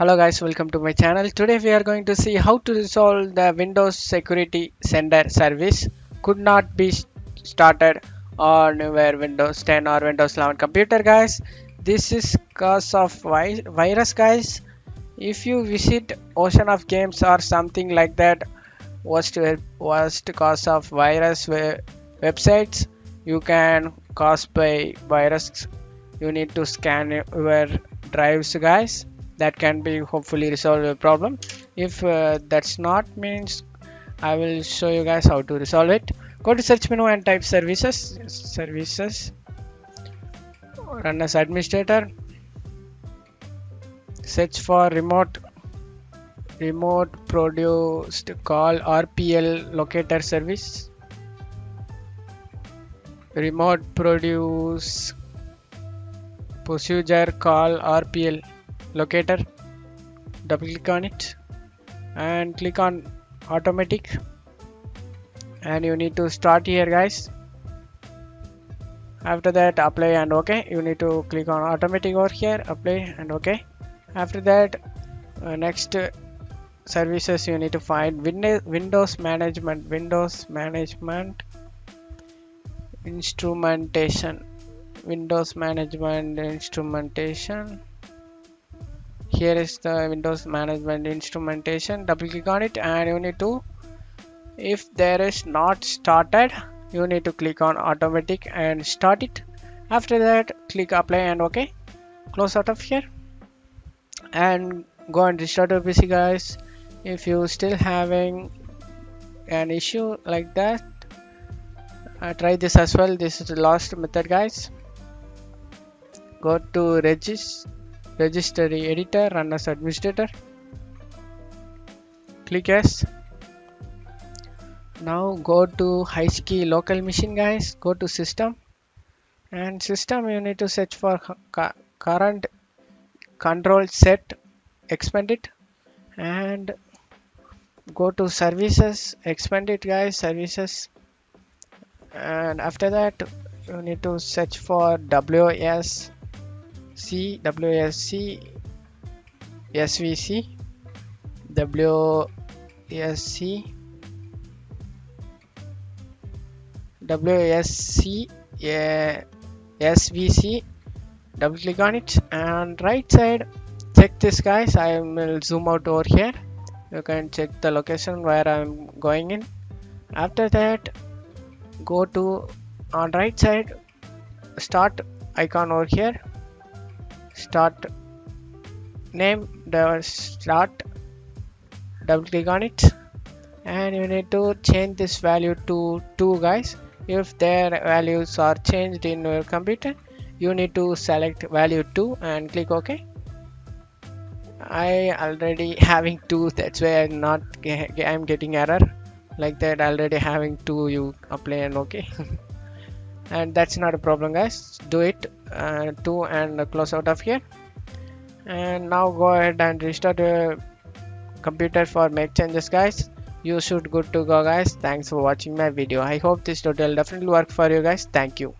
Hello guys, welcome to my channel. Today we are going to see how to resolve the Windows Security Center service could not be started on your Windows 10 or Windows 11 computer, guys. This is cause of virus, guys. If you visit ocean of games or something like that, worst cause of virus websites you can cause by virus. You need to scan your drives, guys. That can be hopefully resolve the problem. If that's not means, I will show you guys how to resolve it. Go to search menu and type services, run as administrator, search for remote produced call or PL locator service, remote produce procedure call or PL locator. Double click on it and click on automatic, and you need to start here, guys. After that, apply and OK. You need to click on automatic over here, apply and OK. After that, next services you need to find Windows Management Instrumentation, Here is the Windows Management Instrumentation. Double click on it, and you need to, if there is not started, you need to click on automatic and start it. After that, click apply and OK. Close out of here and go and restart your PC, guys. If you still having an issue like that, try this as well. This is the last method, guys. Go to Registry Editor, run as administrator, click yes. Now go to host key local machine, guys. Go to system, and system you need to search for current control set, expand it, and go to services, expand it, guys, services. And after that you need to search for WSC SVC, WSC SVC. Double click on it and right side check this, guys. I will zoom out over here. You can check the location where I'm going in. After that, go to on right side start icon over here, start name start. Double click on it, and you need to change this value to 2, guys. If their values are changed in your computer, you need to select value 2 and click OK. I already having 2, that's why I'm getting error like that. Already having 2, you apply and OK. And that's not a problem, guys. Do it 2 and close out of here. And now go ahead and restart your computer for make changes, guys. You should good to go, guys. Thanks for watching my video. I hope this tutorial definitely worked for you, guys. Thank you.